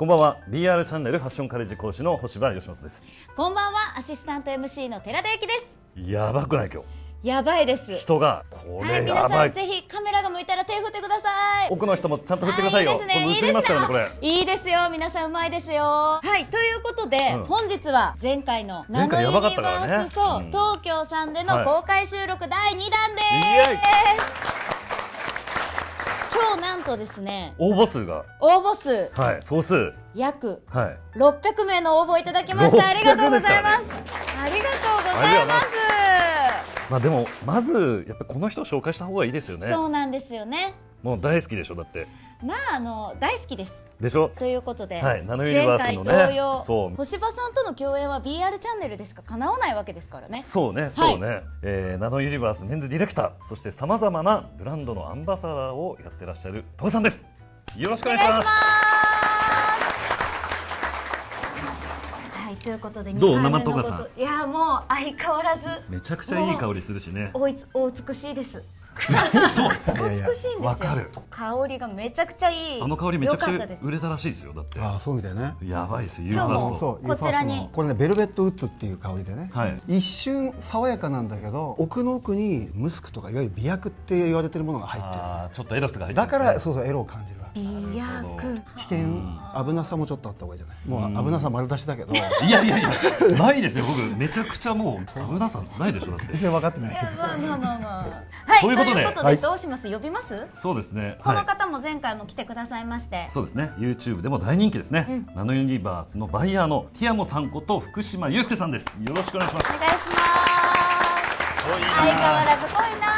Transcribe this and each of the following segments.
こんばんは。 BR チャンネルファッションカレッジ講師の干場芳正です。こんばんは。アシスタント MC の寺田由紀です。やばくない？今日やばいです。人がこれやばい、はい、皆さんぜひカメラが向いたら手振ってください。奥の人もちゃんと振ってくださいよ。映りますからね。これいいですよ。皆さんうまいですよ。はい、ということで、本日は前回のナノユニバースそう東京さんでの公開収録第2弾です。今日なんとですね、応募数、はい、総数約600名の応募いただきました。ありがとうございます。ありがとうございます。まあでもまずやっぱこの人を紹介した方がいいですよね。そうなんですよね。もう大好きでしょ。だってまあ大好きです。でしょ。ということで、はい、ナノユニバースのね、前回同様、そう、干場さんとの共演は BR チャンネルでしか叶わないわけですからね。そうね、そうね、はい、ナノユニバースメンズディレクター、そしてさまざまなブランドのアンバサダーをやってらっしゃる戸部さんです。よろしくお願いします。はい、ということで、どう生戸部さん。いや、もう相変わらず。めちゃくちゃいい香りするしね。お美しいです。そう、美しいんですよ。わかる。香りがめちゃくちゃいい。あの香りめちゃくちゃ売れたらしいですよ。だって。ああ、そうみたいね。やばいです。ユーファースト。こちらに。これね、ベルベットウッズっていう香りでね。一瞬爽やかなんだけど、奥の奥にムスクとかいわゆる美薬って言われてるものが入ってる。ああ、ちょっとエロスが入ってる。だから、そうそう、エロを感じる。美薬。危険、危なさもちょっとあった方がいいじゃない。もう危なさ丸出しだけど。いやいやいや、ないですよ。僕めちゃくちゃもう危なさないでしょ。だって。全然分かってない。まあまあまあまあ。はい。ということで、どうします？呼びます？そうですね。この方も前回も来てくださいまして。そうですね。YouTube でも大人気ですね。ナノユニバースのバイヤーのティアモさんこと福島祐介さんです。よろしくお願いします。お願いします。相変わらず濃いな。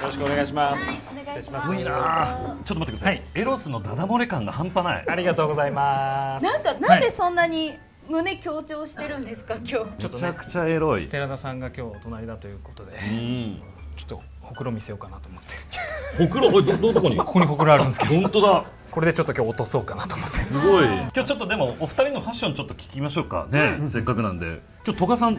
よろしくお願いします。失礼します。濃いな。ちょっと待ってください。エロスのダダ漏れ感が半端ない。ありがとうございます。なんでそんなに。胸強調してるんですか今日。めちゃくちゃエロい。寺田さんが今日お隣だということで。ちょっとほくろ見せようかなと思って。ほくろどこに？ここにほくろあるんですけど。本当だ。これでちょっと今日落とそうかなと思って。すごい。今日ちょっとでもお二人のファッションちょっと聞きましょうかね。せっかくなんで。今日戸賀さん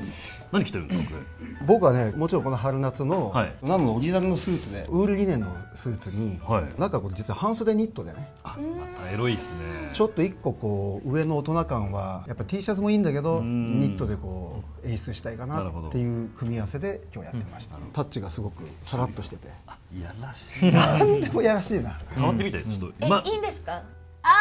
何着てるんですかこれ。僕はね、もちろんこの春夏のナノのオリジナルのスーツで、ウールリネンのスーツに中これ実は半袖ニットでね。あ、またエロいですね。ちょっと一個こう上の大人感はやっぱ T シャツもいいんだけどニットでこう演出したいかなっていう組み合わせで今日やってました。タッチがすごくさらっとしてて。いやらしい。なんでもいやらしいな。触ってみてちょっと。いいんですか。ああ。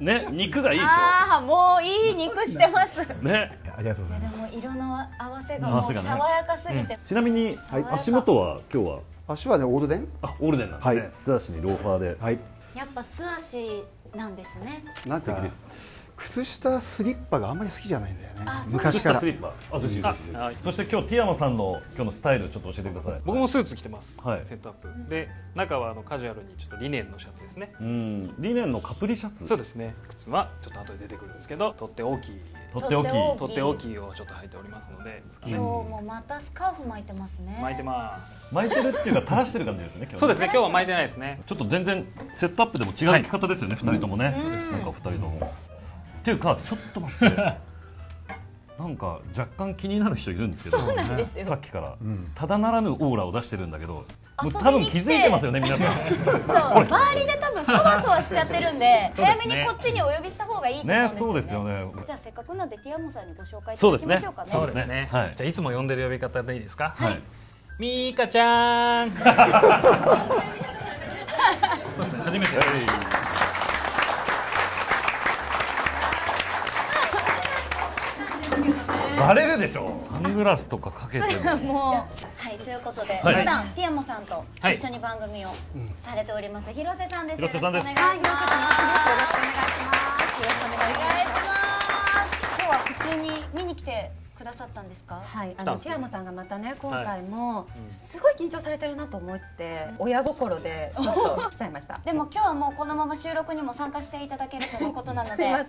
ね、肉がいいでしょ。ああ、もういい肉してます。ね、ありがとうございます。でも色の合わせがもう爽やかすぎて。ちなみに足元は今日は足はねオールデン。あ、オールデンなんですね。素足にローファーで。はい。やっぱ素足なんですね。なんていうです。靴下スリッパがあんまり好きじゃないんだよね。昔から。靴下スリッパ。あ、そうです。そして今日ティアモさんの今日のスタイルちょっと教えてください。僕もスーツ着てます。はい。セットアップで中はカジュアルにちょっとリネンのシャツですね。うん。リネンのカプリシャツ。そうですね。靴はちょっと後で出てくるんですけど、とっておきをちょっと履いておりますので。今日もまたスカーフ巻いてますね。巻いてます。巻いてるっていうか垂らしてる感じですね。そうですね。今日は巻いてないですね。ちょっと全然セットアップでも違う着方ですよね。2人ともね。なんか2人とも。っていうかちょっと待ってなんか若干気になる人いるんですけど、さっきからただならぬオーラを出してるんだけど、もう多分気づいてますよね皆さん。そう、周りで多分そわそわしちゃってるんで、早めにこっちにお呼びした方がいいと思うんですよね。そうですよね。じゃあせっかくなんでティアモさんにご紹介いただきましょうかね。そうですね。じゃあいつも呼んでる呼び方でいいですか。ミーカちゃん。そうですね、初めて。バレるでしょ。サングラスとかかけても。はい、ということで、普段ティアモさんと一緒に番組をされております広瀬さんです。広瀬さんです。よろしくお願いします。よろしくお願いします。今日は普通に見に来てくださったんですか。はい、ティアモさんがまたね、今回もすごい緊張されてるなと思って、親心でちょっと来ちゃいました。でも今日はもうこのまま収録にも参加していただけるということなので、今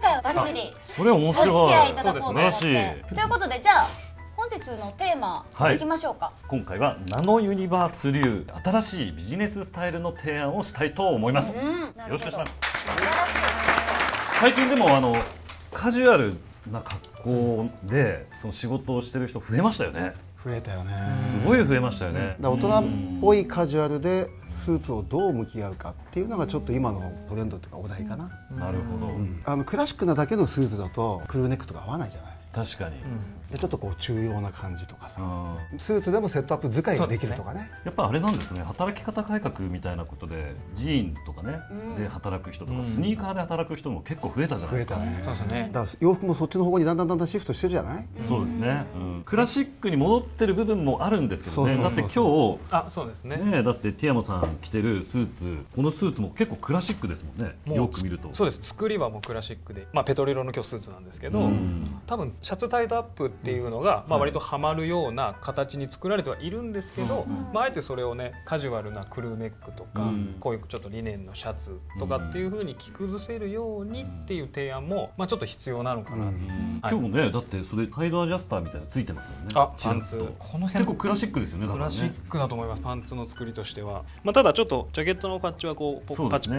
回はバッチリお付き合いいただこうと思って。ということで、じゃあ本日のテーマいきましょうか。今回はナノユニバース流新しいビジネススタイルの提案をしたいと思います。よろしくお願いします。最近でもカジュアルな格好でその仕事をしてる人増えましたよね。増えたよね。すごい増えましたよね。大人っぽいカジュアルでスーツをどう向き合うかっていうのがちょっと今のトレンドというかお題かな。なるほど、クラシックなだけのスーツだとクルーネックとか合わないじゃない。確かに、でちょっとこう重要な感じとかさ、スーツでもセットアップ使いができるとかね。やっぱあれなんですね、働き方改革みたいなことでジーンズとかね、で働く人とかスニーカーで働く人も結構増えたじゃないですか。そうですね。だから洋服もそっちの方にだんだんシフトしてるじゃない。そうですね。クラシックに戻ってる部分もあるんですけどね。だって今日、あ、そうですね。だってティアモさん着てるスーツ、このスーツも結構クラシックですもんね。よく見ると。そうです。作りはもうクラシックで、まあペトロ色の今日スーツなんですけど、多分シャツタイトアップっていうのが、まあ割とはまるような形に作られてはいるんですけど、まああえてそれをねカジュアルなクルーネックとか、こういうちょっとリネンのシャツとかっていう風に着崩せるようにっていう提案もまあちょっと必要なのかな。今日もねだってそれサイドアジャスターみたいなついてますよね。あ、パンツ。この辺結構クラシックですよね。クラシックだと思います。パンツの作りとしては、まあただちょっとジャケットのパッチはこうポケット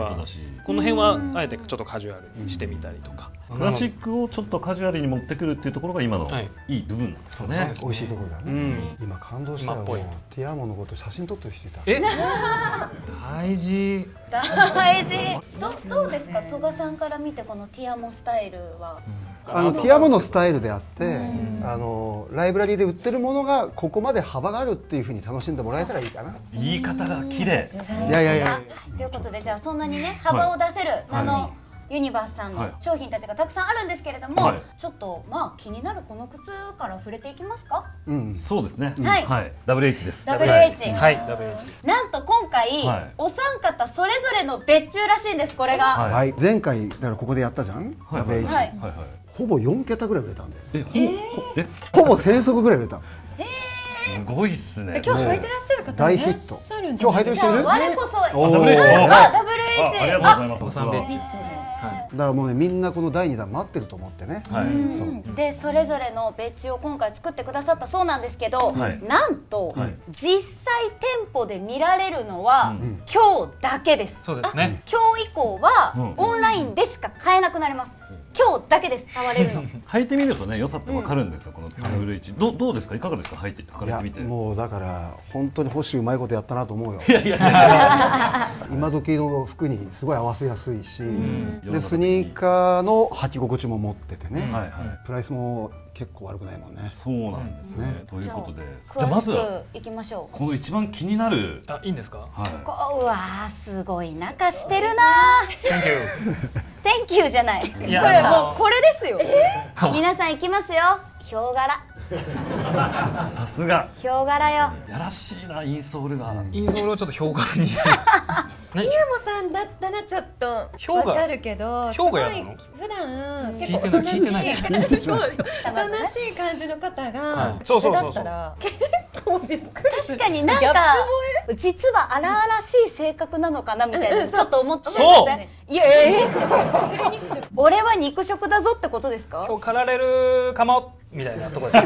はこの辺はあえてちょっとカジュアルにしてみたりとか。クラシックをちょっとカジュアルに持ってくるっていうところが今のいい部分なんですよね。美味しいところだね。今感動したよ。ティアモのこと写真撮ってる人いた。え、大事。大事。どうですか、戸賀さんから見てこのティアモスタイルは。ティアモのスタイルであって、ライブラリーで売ってるものがここまで幅があるっていうふうに楽しんでもらえたらいいかな。言い方が綺麗。いやいやいや。ということでじゃあそんなにね幅を出せるユニバースさんの商品たちがたくさんあるんですけれども、はい、ちょっとまあ気になるこの靴から触れていきますか。うん、そうですね。はい、はい、WH です。WH。はい、WH です。なんと今回、はい、お三方それぞれの別注らしいんです。これが。はい、はい、前回だからここでやったじゃん。はい、WH。はいはいはい、ほぼ4桁ぐらい売れたんで。ほぼ1000足ぐらい売れた。すごいっすね。今日履いてらっしゃる方いらっしゃるんじゃないですか。今日履いてる人いる？WH。あ、WH。ありがとうございます。別注ですね。だからもうねみんなこの第2弾待ってると思ってね。でそれぞれの別注を今回作ってくださったそうなんですけど、なんと実際店舗で見られるのは今日だけです。そうですね。今日以降はオンラインでしか買えなくなります。今日だけです。触れるの履いてみるとね良さって分かるんですよ。このWHどうですか、いかがですか、履かれてみて。もうだから本当に星うまいことやったなと思うよ。いやいや今時の服にすごい合わせやすいし、でスニーカーの履き心地も持っててね、プライスも結構悪くないもんね。そうなんですね。ということでじゃあまずいきましょう。この一番気になる。あ、いいんですか。うわすごい中してるな。Thank you じゃない。これもうこれですよ。皆さんいきますよ。ヒョウ柄。さすがヒョウ柄よ。やらしいなインソールが。インソールをちょっとヒョウ柄に。ティアモさんだったらちょっとわかるけど、すごい普段結構おとなしい感じの方がそれだったら結構びっくり。確かになんか実は荒々しい性格なのかなみたいなちょっと思ってましたね。いや俺は肉食だぞってことですか。今日狩られるかもみたいなとこですね。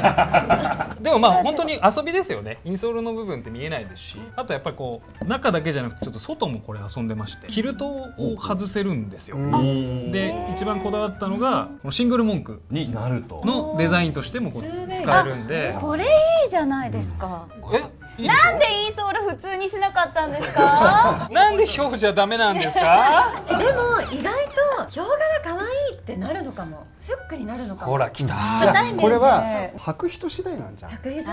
でもまあ本当に遊びですよね。インソールの部分って見えないですし、あとやっぱりこう中だけじゃなくてちょっと外もこれ遊んでまして、キルトを外せるんですよ。で一番こだわったのがこのシングルモンクになるとのデザインとしてもこう使えるんで。これいいじゃないですか。なんでインソール普通にしなかったんですか。なんでヒョウじゃダメなんですか。でも意外とヒョウ柄可愛いってなるのかも。フックになるのかも。ほら来た。これは履く人次第なんじゃん。履く人次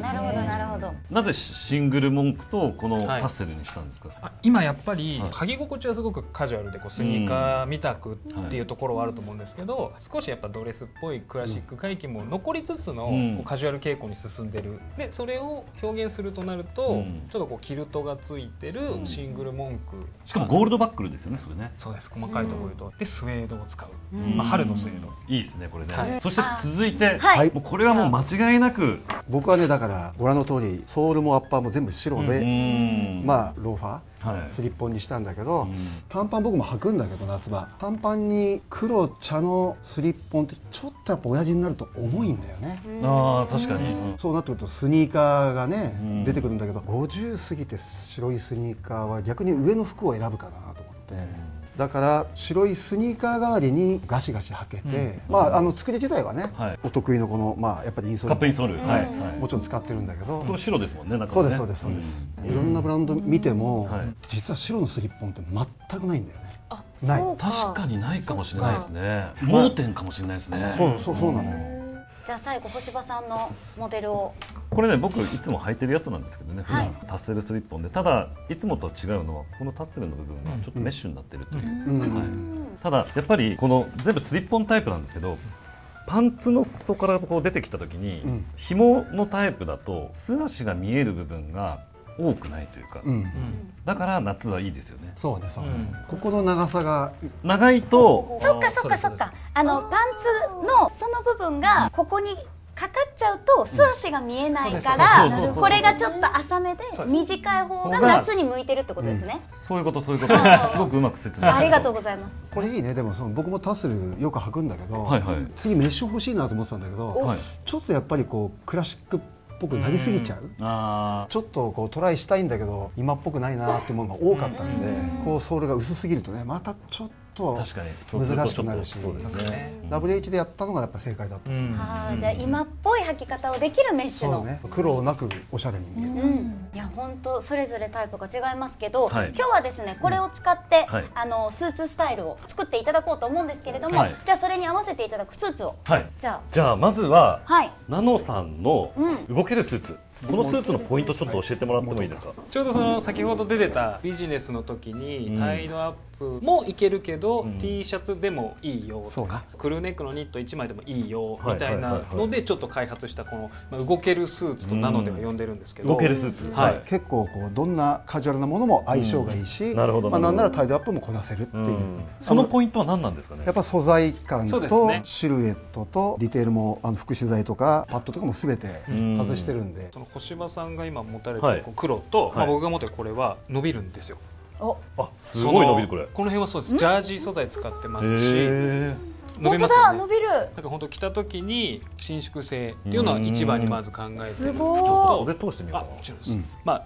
第ですね。なるほどなるほど。なぜシングルモンクとこのパステルにしたんですか。今やっぱり履き心地はすごくカジュアルでこうスニーカーみたくっていうところはあると思うんですけど、少しやっぱドレスっぽいクラシック回帰も残りつつのカジュアル傾向に進んでる。でそれを表現するとなるとちょっとこうキルトがついてるシングルモンク。しかもゴールドバックルですよねそれね。そうです。細かいところとでスウェードを使う。まあ春のスウェード。いいですねこれね。そして続いてこれはもう間違いなく僕はねだからご覧の通りソールもアッパーも全部白で、まあローファースリッポンにしたんだけど、短パン僕も履くんだけど夏場短パンに黒茶のスリッポンってちょっとやっぱ親父になると重いんだよね。ああ確かに。そうなってくるとスニーカーがね出てくるんだけど、50過ぎて白いスニーカーは逆に上の服を選ぶかなと思って。だから白いスニーカー代わりにガシガシ履けて、作り自体はね、お得意のこのやっぱりインソール、カップインソールもちろん使ってるんだけど、白ですもんね、中はね。そうですそうです。いろんなブランド見ても実は白のスリッポンって全くないんだよね。ない、確かにないかもしれないですね。盲点かもしれないですね。そうなの。じゃあ最後、干場さんのモデルを。これね、僕いつも履いてるやつなんですけどね、普段タッセルスリッポンで、ただいつもとは違うのはこのタッセルの部分がちょっとメッシュになってるという。ただやっぱりこの全部スリッポンタイプなんですけど、パンツの裾からこう出てきた時に、紐のタイプだと素足が見える部分が多くないというか、だから夏はいいですよね。そうです。ここの長さが長いと、そっか。パンツのその部分がここにかかっちゃうと素足が見えないから、これがちょっと浅めで短い方が夏に向いてるってことですね。そういうこと。すごくうまく説明。ありがとうございます。これいいね。でも僕もタッセルよく履くんだけど、次メッシュ欲しいなと思ってたんだけど、ちょっとやっぱりこうクラシックっぽくなりすぎちゃう、ちょっとこうトライしたいんだけど今っぽくないなってものが多かったんで、こうソールが薄すぎるとね、またちょっと難しくなるし、 WH でやったのがやっぱ正解だった。じゃあ今っぽい履き方をできるメッシュの、苦労なくおしゃれに見える。いや本当それぞれタイプが違いますけど、今日はですねこれを使ってスーツスタイルを作っていただこうと思うんですけれども、じゃあそれに合わせていただくスーツを、じゃあまずはナノさんの動けるスーツ、このスーツのポイントちょっと教えてもらってもいいですか。ちょうどその先ほど出てたビジネスの時にタイドアップもいけるけど T シャツでもいいよとか、クルーネックのニット1枚でもいいよみたいなのでちょっと開発したこの動けるスーツとナノでは呼んでるんですけど、動けるスーツ、結構こうどんなカジュアルなものも相性がいいし、なんならタイドアップもこなせるっていう。そのポイントは何なんですかね。やっぱ素材感とシルエットとディテールも副資材とかパッドとかも全て外してるんで、干場さんが今持たれてる黒と僕が持ってるこれは伸びるんですよ。あ、すごい伸びる。この辺はそうです。ジャージ素材使ってますし、本当だ、伸びる。だから本当着た時に伸縮性っていうのは一番にまず考えて、ちょっと俺通してみようかな。もちろんです。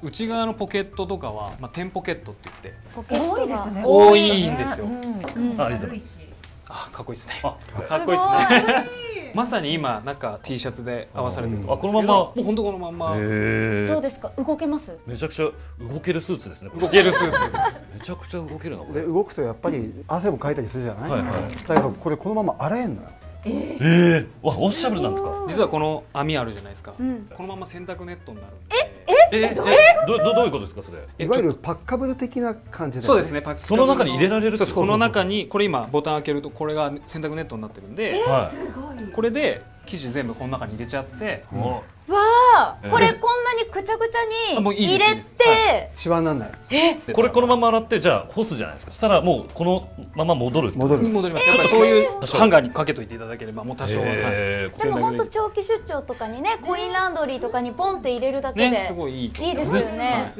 内側のポケットとかはテンポケットって言って多いですね。多いんですよ。ありがとうございます。あ、かっこいいですね。かっこいいですね。まさに今なんか T シャツで合わされてると思うんですけど、このままもう本当このまま。どうですか、動けます？めちゃくちゃ動けるスーツですね。動けるスーツです。めちゃくちゃ動けるな。で動くとやっぱり汗もかいたりするじゃない。だからこれこのまま洗えんのよ。わ、オッシャブルなんですか。実はこの網あるじゃないですか、このまま洗濯ネットになる。どういうことですかそれ。いわゆるパッカブル的な感じで。そうですね。その中に入れられる。この中にこれ今ボタン開けるとこれが洗濯ネットになってるんで、これで生地全部この中に入れちゃって。わあ、これこんなにくちゃくちゃに入れてシワにならない。これこのまま洗ってじゃあ干すじゃないですか。したらもうこのまま戻ります。やっぱりそういうハンガーにかけといていただければもう多少は。でも本当長期出張とかにね、コインランドリーとかにポンって入れるだけですごいいいですよね。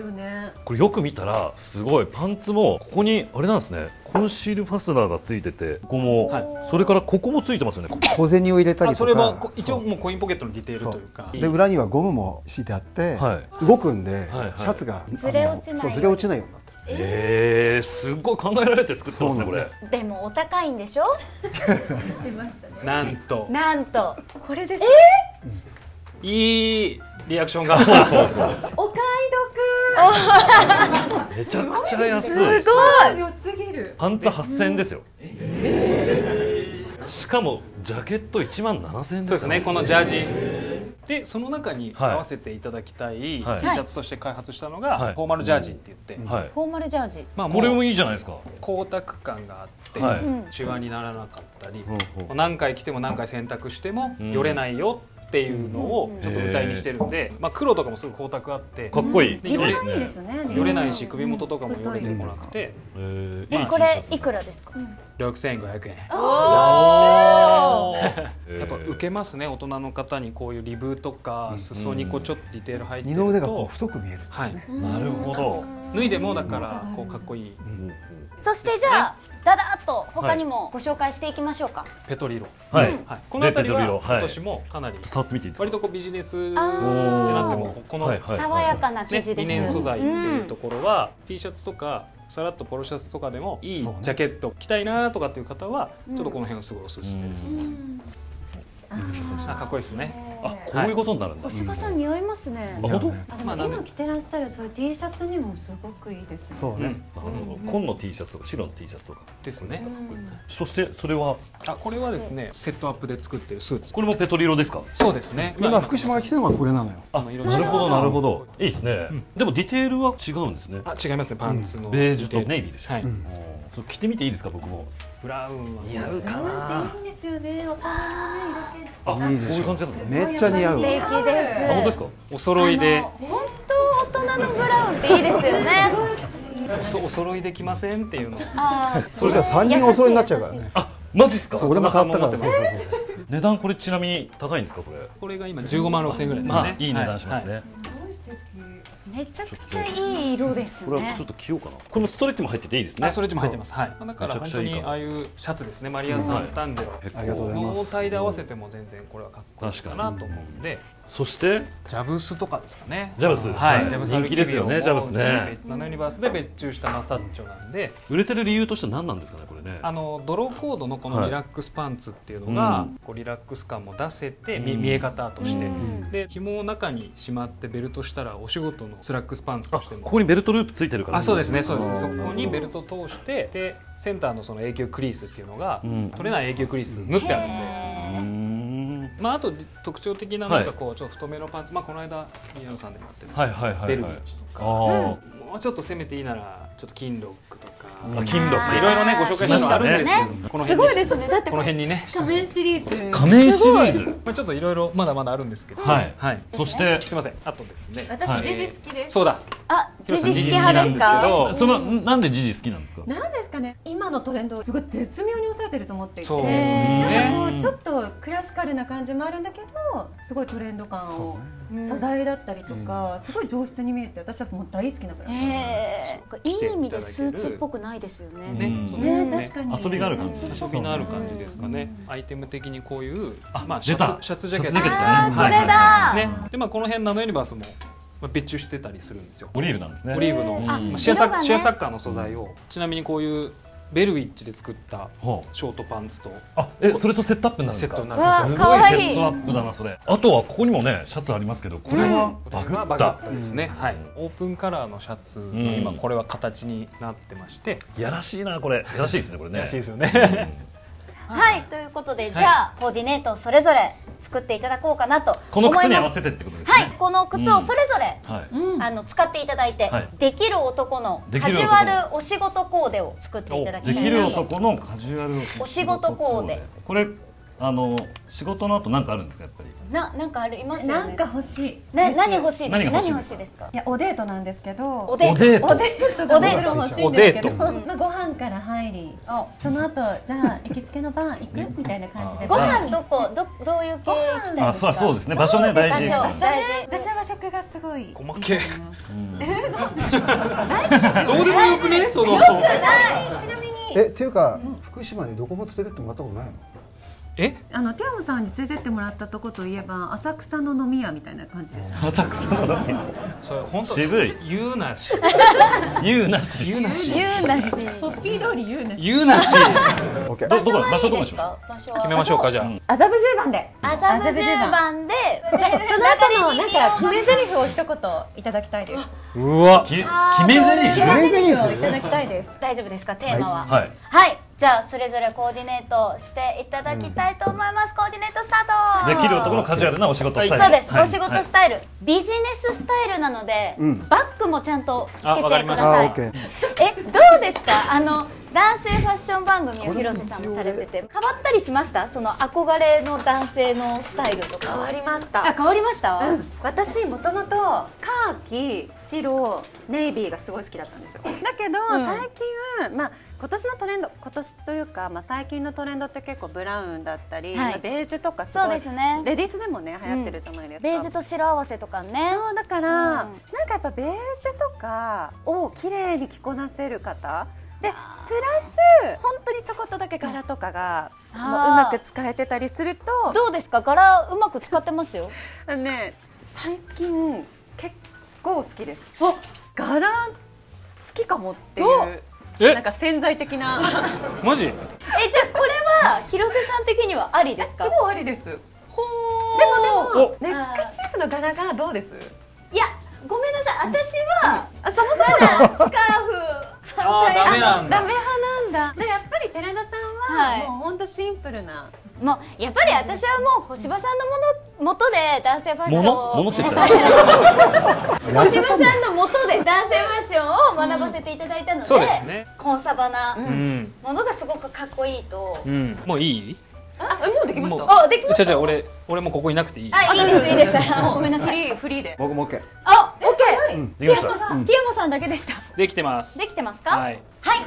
これよく見たらすごい、パンツもここにあれなんですね、コンシールファスナーがついてて、ここもそれからここもついてますよね。小銭を入れたりとか。それも一応もうコインポケットのディテールというか。裏にはゴムも敷いてあって、動くんでシャツがずれ落ちないようになってる。すごい考えられて作ってますねこれ。でもお高いんでしょ。なんとこれです。いいリアクションが。お買い得。めちゃくちゃ安い。すごい。良すぎる。パンツ8000円ですよ。しかもジャケット17000円です。そうですね、このジャージ。でその中に合わせていただきたい T シャツとして開発したのがフォーマルジャージって言って、フォーマルジャージ、これもいいじゃないですか。光沢感があってシワにならなかったり、何回着ても何回洗濯してもよれないよっていうのをちょっと歌いにしてるんで、黒とかもすごい光沢あってかっこいい。よれないし、首元とかもよれてこなくて。これいくらですか？6500円。おお。やっぱ受けますね、大人の方にこういうリブとか裾にこうちょっとディテール入ってると二の腕がこう太く見えるんですね。なるほど。脱いでもだからこうかっこいい。そしてじゃあだだっと他にもご紹介していきましょうか。ペトリロ、この辺りは今年もかなり割とこうビジネスってなってもこの爽やかな生地です。リネン素材っていうところは T シャツとかさらっとポロシャツとかでもいいジャケット着たいなとかっていう方はちょっとこの辺をすごいおすすめですね。かっこいいですね。こういうことになるんだ。お芝さん似合いますね。今着てらっしゃるそういう T シャツにもすごくいいですね。そうね。紺の T シャツとか白の T シャツとかですね。そしてそれはこれはですねセットアップで作ってるスーツ。これもペトリ色ですか。そうですね。今福島が着てるのがこれなのよ。なるほどなるほど。いいですね。でもディテールは違うんですね。違いますね。パンツのベージュとネイビーでしょ。そう着てみていいですか。僕もブラウンは似合うかな。いいんですよね。あ、いいでしょ。めっちゃ似合う。素敵です。あ、本当ですか。お揃いで。本当大人のブラウンっていいですよね。お揃いできませんっていうの。それじゃ3人お揃いになっちゃうからね。あ、マジっすか。俺も触ったからです。値段これちなみに高いんですかこれ。これが今15万6,000円ぐらいですね。いい値段しますね。めちゃくちゃいい色ですね。これはちょっと着ようかな。このストレッチも入ってていいですね。ストレッチも入ってます。はい。だから本当にああいうシャツですね。マリアさんタンデはノータイで合わせても全然これはかっこいいかなと思うんで。そしてジャブスとかですかね。ジャブス、はい。ジャブス人気ですよね。ジャブスね。ナノユニバースで別注したマサッチョなんで。売れてる理由としては何なんですかねこれね。ドローコードのこのリラックスパンツっていうのがこうリラックス感も出せて見え方として、で紐を中にしまってベルトしたらお仕事のスラックスパンツとしてもここにベルトループついてるから。そうですねそうですね。そこにベルト通してでセンターのその永久クリースっていうのが取れない永久クリース縫ってあるんで。まああと特徴的なのがこうちょっと太めのパンツ、まあこの間宮野さんでもやってるベルギーとか、もうちょっと攻めていいならちょっと金ロックとか、金ロックいろいろねご紹介したのあるんですけど、この辺すごいですね。だってこの辺にね仮面シリーズ、仮面シリーズ、まあちょっといろいろまだまだあるんですけど、はい。そしてすみません、あとですね、私ジジ好きです。そうだ。あ、ジジ好き派ですか？そのなんでジジ好きなんですか？なんですかね。今のトレンドすごい絶妙に抑えてると思っていて、なんかこうちょっとクラシカルな感じもあるんだけど、すごいトレンド感を素材だったりとか、すごい上質に見えて、私はもう大好きなブラシ。いい意味でスーツっぽくないですよね。ね、確かに遊びがある感じ、遊びのある感じですかね。アイテム的にこういうまあシャツジャケット、これだ。ね、でまあこの辺ナノユニバースも。別注してたりするんですよ。オリーブなんですね。オリーブのシェアサッカーの素材を、ちなみにこういうベルウィッチで作ったショートパンツと、それとセットアップになるんですか。すごいセットアップだなそれ。あとはここにもねシャツありますけど、これはバグッタですね。はい。オープンカラーのシャツの今これは形になってまして、やらしいなこれ。やらしいですねこれね。やらしいですよね。はい、ということで、じゃあコーディネートをそれぞれ作っていただこうかなと思います。この靴に合わせてってことですね。はい、この靴をそれぞれ使っていただいて、できる男のカジュアルお仕事コーデを作っていただきたい。できる男のカジュアルお仕事コーデ。これ仕事の後なんかあるんですかやっぱり。なんかありますよね。なんか欲しい。何欲しいですか。何欲しいですか。いやおデートなんですけど。おデート欲しいんですけど。まあご飯から入り、その後じゃあ行きつけのバー行くみたいな感じで。ご飯どういう系行きたいですか。そうですね。場所ね大事。私は和食がすごい。細け。どうでもよくねその。よくない。ちなみに。っていうか福島にどこも連れてってもらったことないの。ティアムさんに連れてってもらったとこといえば浅草の飲み屋みたいな感じです。浅草の飲み屋。それ本当渋い。言うなし。言うなし。ポッピー通り言うなし。言うなし。オッケー。場所どこにしましょう。決めましょうかじゃあ。麻布十番で。麻布十番で。その後のなんか決め台詞を一言いただきたいです。うわ。決め台詞をいただきたいです。大丈夫ですかテーマは。はい。じゃあそれぞれコーディネートしていただきたいと思います。コーディネートスタート。できる男のカジュアルなお仕事スタイル。そうです。お仕事スタイル、ビジネススタイルなので、バッグもちゃんとつけてください。どうですか？男性ファッション番組を広瀬さんもされてて、変わったりしました？その憧れの男性のスタイルとか。変わりました。あ、変わりました？うん、私もともとカーキ、白、ネイビーがすごい好きだったんですよ。だけど、うん、最近まあ今年のトレンド、今年というかまあ最近のトレンドって結構ブラウンだったり、はい、ベージュとかすごい。そうですね。レディースでもね流行ってるじゃないですか。うん、ベージュと白合わせとかね。そうだから、うん、なんかやっぱベージュとかを綺麗に着こなせる方。でプラス本当にちょこっとだけ柄とかがうまく使えてたりすると。どうですか、柄うまく使ってますよ。ね、最近結構好きです。柄好きかもっていうなんか潜在的なマジ。え、じゃあこれは広瀬さん的にはありですか？すごいありです。ほー。でもネックチーフの柄がどうです？いや、ごめんなさい、私はそもそもスカーフダメなんだ。ダメ派なんだ。じゃあやっぱり寺田さんは、はい、もう本当シンプルな。もうやっぱり私はもう干場さんのもの元で男性ファッションを干場さんのもとで男性ファッションを学ばせていただいたので、そうですね、コンサバなものがすごくかっこいいと。もういい？あ、もうできました。あ、できました。じゃあ俺もここいなくていい。あ、いいです、いいです。ごめんなさい、フリーで。僕も OK。 あ、ティアモさんだけでした。できてます。できてますか？はい、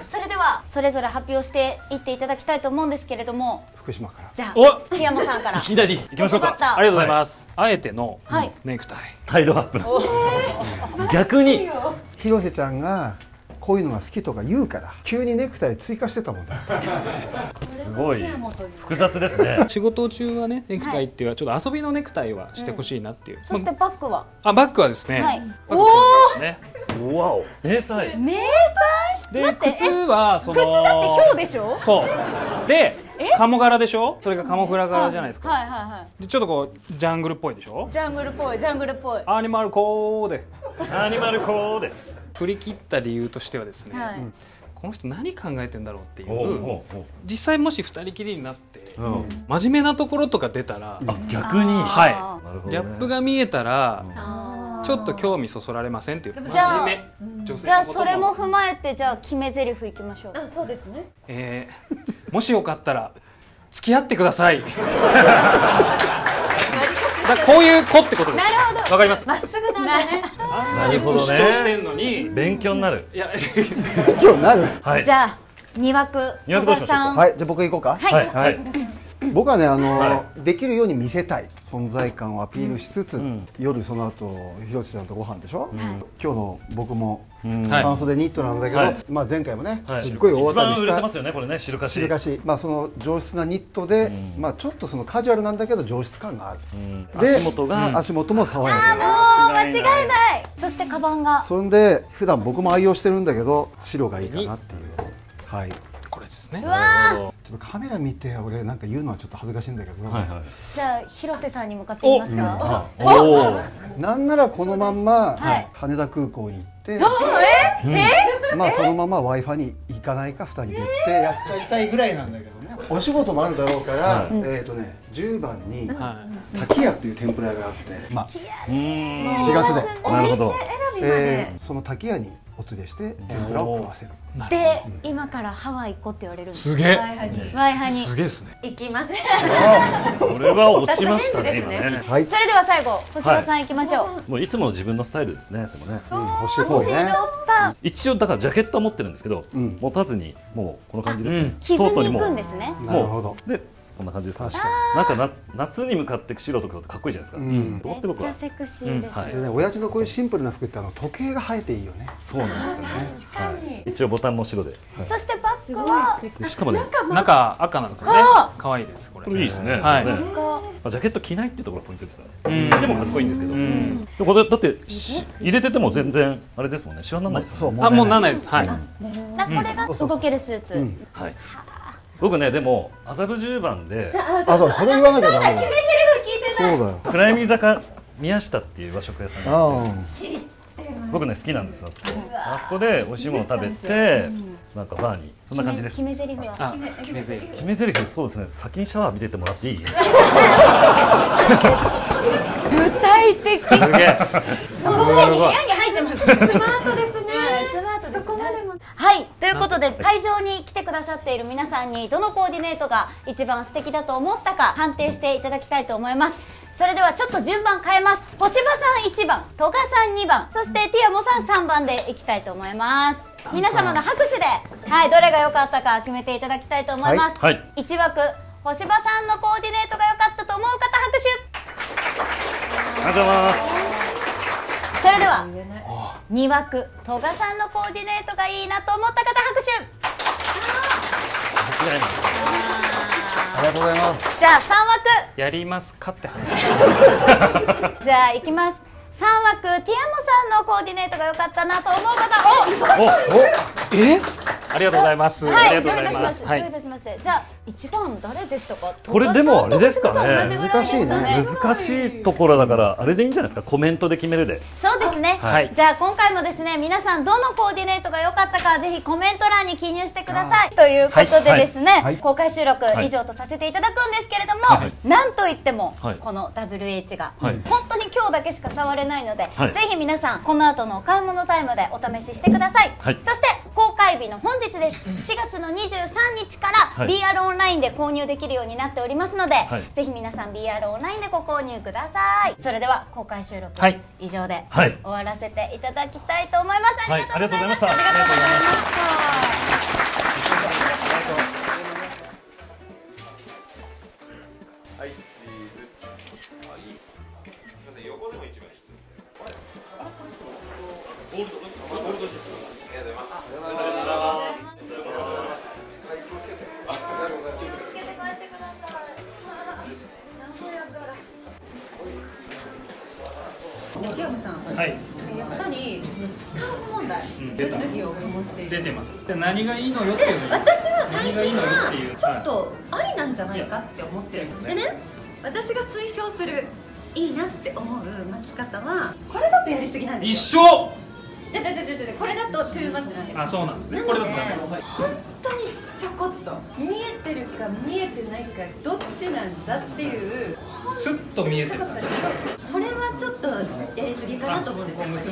それではそれぞれ発表していっていただきたいと思うんですけれども、福島からじゃあティアモさんからいきなりいきましょうか。ありがとうございます。あえてのネクタイタイドアップ。逆に広瀬ちゃんがこういうのが好きとか言うから急にネクタイ追加してたもんだ。すごい複雑ですね。仕事中はねネクタイっていうのはちょっと遊びのネクタイはしてほしいなっていう。そしてバッグは、あ、バッグはですね、おお、わお、迷彩、迷彩で、靴はその靴だってヒョウでしょ。そうでカモ柄でしょ。それがカモフラ柄じゃないですか。はいはいはい。でちょっとこうジャングルっぽいでしょ。ジャングルっぽい、ジャングルっぽい。アニマルコーデ、アニマルコーデ。振り切った理由としてはですね、はい、この人何考えてんだろうっていう。実際もし2人きりになって、うん、真面目なところとか出たら、うん、逆に、はい、ギャップが見えたら、うん、ちょっと興味そそられませんっていう。真面目女性のことも。じゃあそれも踏まえて、じゃあ決め台詞いきましょう。あ、そうですね。もしよかったら付き合ってください。こういう子ってことです。わかります。まっすぐなんだね。あんなに主張してんのに勉強になる。いや、勉強になる。じゃあ2枠小川さん。はい、じゃあ僕行こうか。はい。僕はね、できるように見せたい存在感をアピールしつつ、夜その後広瀬ちゃんとご飯でしょ。今日の僕も半袖ニットなんだけど、まあ前回もねすっごい大当たりした。一番売れてますよねこれね、汁かし。汁かし、まあその上質なニットで、まあちょっとそのカジュアルなんだけど上質感がある。で足元も爽やか。あ、もう間違いない。そしてカバンが。そんで普段僕も愛用してるんだけど白がいいかなっていう、はい、これですね。ちょっとカメラ見て俺なんか言うのはちょっと恥ずかしいんだけど、じゃあ広瀬さんに向かってみますか。なんならこのまんま羽田空港に行って、まあそのまま Wi-Fi に行かないか2人で行ってやっちゃいたいぐらいなんだけどね。お仕事もあるだろうから、10番に滝屋っていう天ぷら屋があって、まあ4月でお店選びまでその滝屋にお連れして天ぷらを食わせる。で、今からハワイ行こうって言われるんです。すげえ。ワイハに。すげえですね。行きます。これは落ちましたね今ね。それでは最後星野さん行きましょう。もういつもの自分のスタイルですね。でもね、星野ね。一応だからジャケットは持ってるんですけど、持たずにもうこの感じですね。着ずに行くんですね。なるほど。で、こんな感じですか。なんか夏に向かって白と黒ってかっこいいじゃないですか。めっちゃセクシーです。でね、親父のこういうシンプルな服って時計が生えていいよね。そうなんですよね。一応ボタンも白で、そしてバッグはしかもね中赤なんですよね。可愛いですこれ。いいですね。はい。ジャケット着ないってところがポイントですから。でもかっこいいんですけど。これだって入れてても全然あれですもんね。シワにならないです。あ、もうならないです。はい。これが動けるスーツ。はい。僕ね、でも麻布十番で、あ、そう、それ言わなきゃダメだ。そうだ、決め台詞聞いてない。そうだよ。暗闇坂宮下っていう和食屋さんが知ってます。僕ね好きなんですよ。あそこで美味しいもの食べて、なんかバーにそんな感じです。決め台詞は。あ、決め台詞。決め台詞、そうですね。先にシャワー浴びててもらっていい？具体的。すげえ。もうすでに部屋に入ってます。スマートですね。スマート。そこまでも。はい、ということで会場に来てくださっている皆さんにどのコーディネートが一番素敵だと思ったか判定していただきたいと思います。それではちょっと順番変えます。小芝さん1番、戸賀さん2番、そしてティアモさん3番でいきたいと思います。皆様の拍手で、はい、どれが良かったか決めていただきたいと思います。はいはい、1枠、小芝さんのコーディネートが良かったと思う方拍手。ありがとうございます。それでは2枠、戸賀さんのコーディネートがいいなと思った方拍手。ありがとうございます。じゃあ3枠やりますかって話。じゃあいきます。3枠、ティアモさんのコーディネートが良かったなと思う方、ありがとうございます。はい、どういたしまして、どういたしまして。じゃあ一番誰でしたか。これでもあれですかね。難しいね。難しいところだからあれでいいんじゃないですか。コメントで決めるで。そうですね。はい。じゃあ今回もですね、皆さんどのコーディネートが良かったかぜひコメント欄に記入してくださいということでですね、公開収録以上とさせていただくんですけれども、なんといってもこの WH が本当に今日だけしか触れないので、ぜひ皆さんこの後のお買い物タイムでお試ししてください。そして公開日の本日です。4月の23日から BR オンラインで購入できるようになっておりますので、ぜひ皆さん BR オンラインでご購入ください。それでは公開収録以上で終わらせていただきたいと思います。ありがとうございました。ありがとうございました。ティアモさん、やっぱりスカーフ問題、物議を醸している。出てます。何がいいのよっていうの。私は最近はちょっとありなんじゃないかって思ってるんでね。私が推奨するいいなって思う巻き方はこれだとやりすぎなんですよ。一緒。でこれだとトゥーマッチなんですよ。あ、そうなんですね。これだと本当にちょこっと見えてるか見えてないかどっちなんだっていう。スッと見えてる。これはちょっとやりすぎかなと思うんですよ。結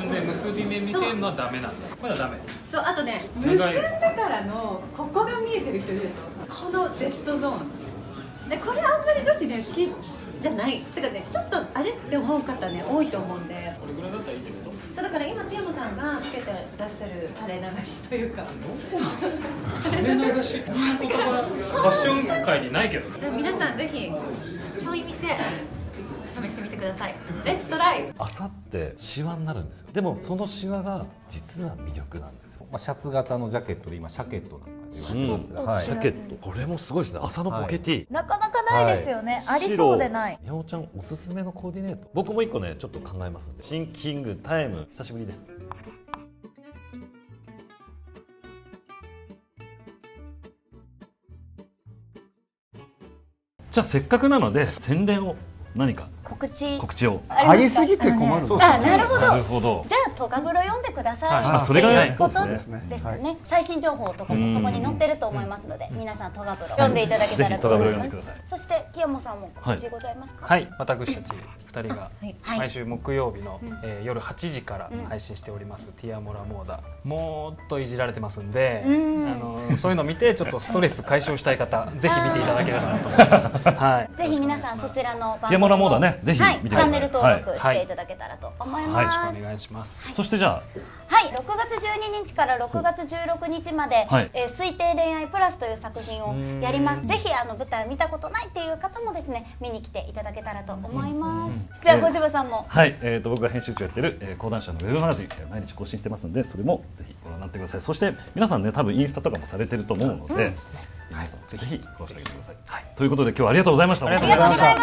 び目見せるのはダメなんだ。これはダメ。そう、あとね、結んだからのここが見えてる人いるでしょ。この Z ゾーンで、これあんまり女子ね好きじゃないってかね、ちょっとあれって思う方ね多いと思うんで。これぐらいだったらいいってこと。そうだから今ティアモさんがつけてらっしゃる垂れ流しというか垂れ流し言葉ファッション界にないけど、皆さんぜひちょい見せ試してみてください。レッツトライ。あさってシワになるんですよ。でもそのシワが実は魅力なんですよ。まあシャツ型のジャケットで今シャケットなんか。シャケット。これもすごいですね。朝のポケティ。なかなかないですよね。ありそうでない。みやおちゃんおすすめのコーディネート。僕も一個ねちょっと考えますんで。シンキングタイム久しぶりです。じゃあせっかくなので宣伝を。何か告知をありすぎて困るんです。あ、なるほど。じゃあトガブロ読んでください。それがいいことですね。最新情報とかもそこに載ってると思いますので、皆さんトガブロ読んでいただけたらと思います。そしてティアモさんも告知ございますか。はい、私たち2人が毎週木曜日の夜8時から配信しておりますティアモラモーダ。もっといじられてますんで、そういうのを見てちょっとストレス解消したい方ぜひ見ていただければなと思います。はい、ぜひ皆さんそちらの番組モラモーダね、ぜひチャンネル登録していただけたらと思います。よろしくお願いします。そしてじゃあ、はい、6月12日から6月16日まで推定恋愛プラスという作品をやります。ぜひ舞台を見たことないっていう方もですね、見に来ていただけたらと思います。じゃあ小芝さんも、はい、僕が編集長やってる講談社のウェブマガジン毎日更新してますので、それもぜひご覧になってください。そして皆さんね、多分インスタとかもされてると思うので。はい、ぜひご覧ください。はい、ということで今日はありがとうございました。ありがとうございました。チャン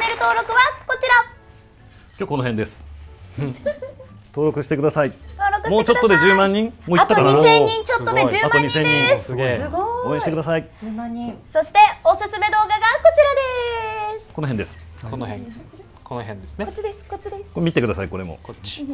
ネル登録はこちら。今日この辺です。登録してください。もうちょっとで10万人、もういったかな。あと2000人ちょっとで10万人です。すごい。応援してください。10万人。そしておすすめ動画がこちらです。この辺です。この辺ですね。こっちです。こっちです。見てください。これも。こっち。